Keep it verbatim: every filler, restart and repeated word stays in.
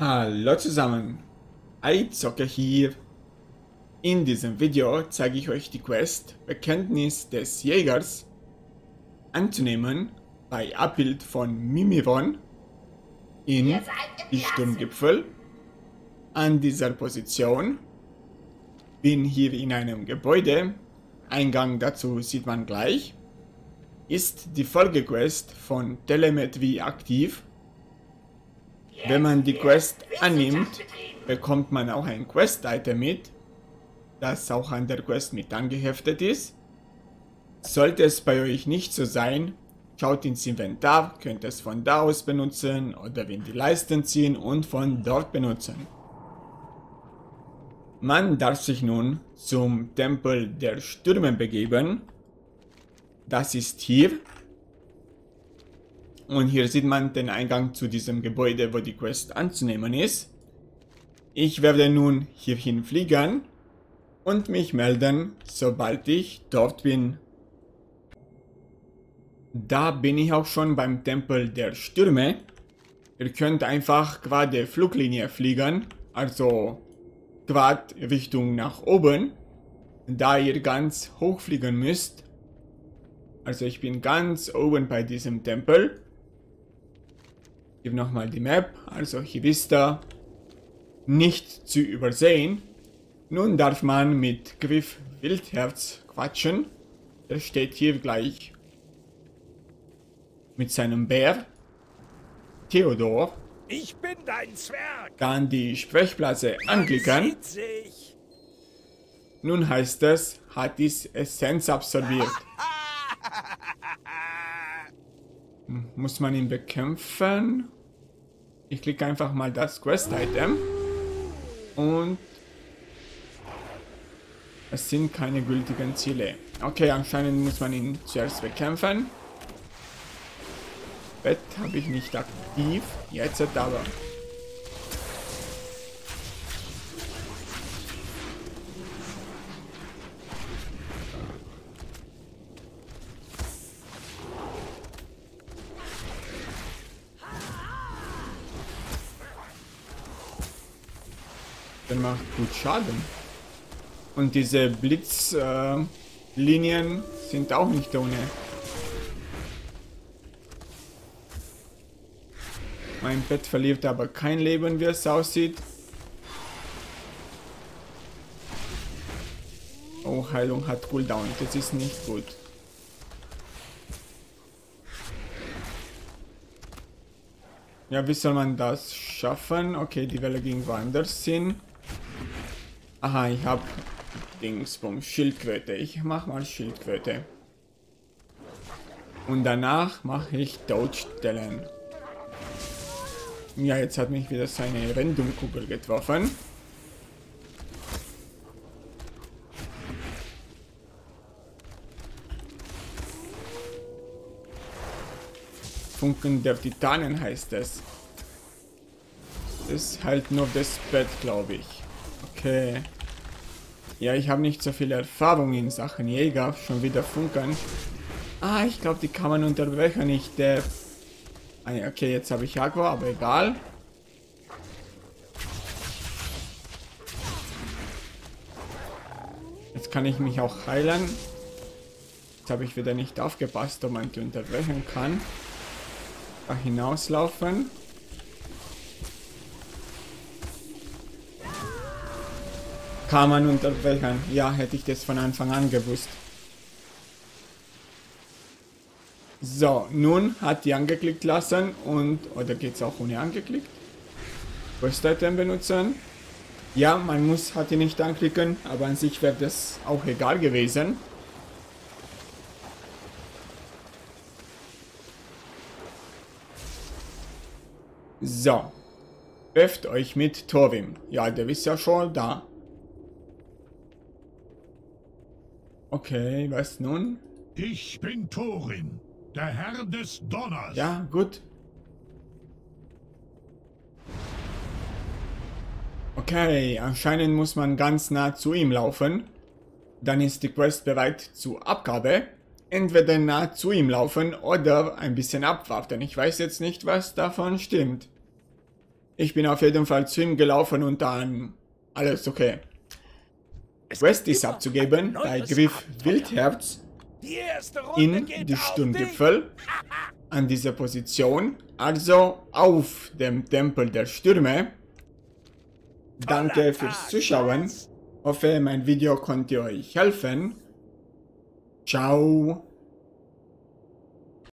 Hallo zusammen, Eizocker hier. In diesem Video zeige ich euch die Quest Bekenntnis des Jägers anzunehmen bei Abbild von Mimiron in die Sturmgipfel. An dieser Position bin hier in einem Gebäude, Eingang dazu sieht man gleich, ist die Folgequest von Telemetrie aktiv. Wenn man die Quest annimmt, bekommt man auch ein Quest-Item mit, das auch an der Quest mit angeheftet ist. Sollte es bei euch nicht so sein, schaut ins Inventar, könnt es von da aus benutzen oder in die Leisten ziehen und von dort benutzen. Man darf sich nun zum Tempel der Stürme begeben. Das ist hier. Und hier sieht man den Eingang zu diesem Gebäude, wo die Quest anzunehmen ist. Ich werde nun hierhin fliegen und mich melden, sobald ich dort bin. Da bin ich auch schon beim Tempel der Stürme. Ihr könnt einfach gerade Fluglinie fliegen, also gerade Richtung nach oben, da ihr ganz hoch fliegen müsst. Also ich bin ganz oben bei diesem Tempel. Hier nochmal die Map, also Chivista, nicht zu übersehen. Nun darf man mit Griff Wildherz quatschen. Er steht hier gleich mit seinem Bär, Theodor. Ich bin dein Zwerg. Dann die Sprechblase anklicken. Nun heißt es, hat dies Essenz absorbiert. Muss man ihn bekämpfen? Ich klicke einfach mal das Quest-Item. Und es sind keine gültigen Ziele. Okay, anscheinend muss man ihn zuerst bekämpfen. Bett habe ich nicht aktiv. Jetzt aber. Der macht gut Schaden. Und diese Blitzlinien äh, sind auch nicht ohne. Mein Pet verliert aber kein Leben, wie es aussieht. Oh, Heilung hat Cooldown. Das ist nicht gut. Ja, wie soll man das schaffen? Okay, die Welle ging woanders hin. Aha, ich hab Dingsbum, Schildkröte. Ich mach mal Schildkröte. Und danach mache ich Todstellen. Ja, jetzt hat mich wieder seine Randomkugel getroffen. Funken der Titanen heißt es. Das ist halt nur das Bett, glaube ich. Okay. Ja, ich habe nicht so viel Erfahrung in Sachen Jäger. Schon wieder Funken. Ah, ich glaube, die kann man unter Becher nicht. Äh ah, ja, okay, jetzt habe ich Aqua, aber egal. Jetzt kann ich mich auch heilen. Jetzt habe ich wieder nicht aufgepasst, ob man die unterbrechen kann. Da hinauslaufen. Kann man unterbrechen. Ja, hätte ich das von Anfang an gewusst. So, nun hat die angeklickt lassen und... Oder geht es auch ohne angeklickt? Quest-Item benutzen. Ja, man muss hat die nicht anklicken, aber an sich wäre das auch egal gewesen. So. Trefft euch mit Thorim. Ja, der ist ja schon da. Okay, was nun? Ich bin Thorim, der Herr des Donners. Ja, gut. Okay, anscheinend muss man ganz nah zu ihm laufen. Dann ist die Quest bereit zur Abgabe. Entweder nah zu ihm laufen oder ein bisschen abwarten. Ich weiß jetzt nicht, was davon stimmt. Ich bin auf jeden Fall zu ihm gelaufen und dann alles okay. Questies abzugeben bei Griff Wildherz in die Sturmgipfel an dieser Position, also auf dem Tempel der Stürme. Danke fürs Zuschauen. Hoffe, mein Video konnte euch helfen. Ciao.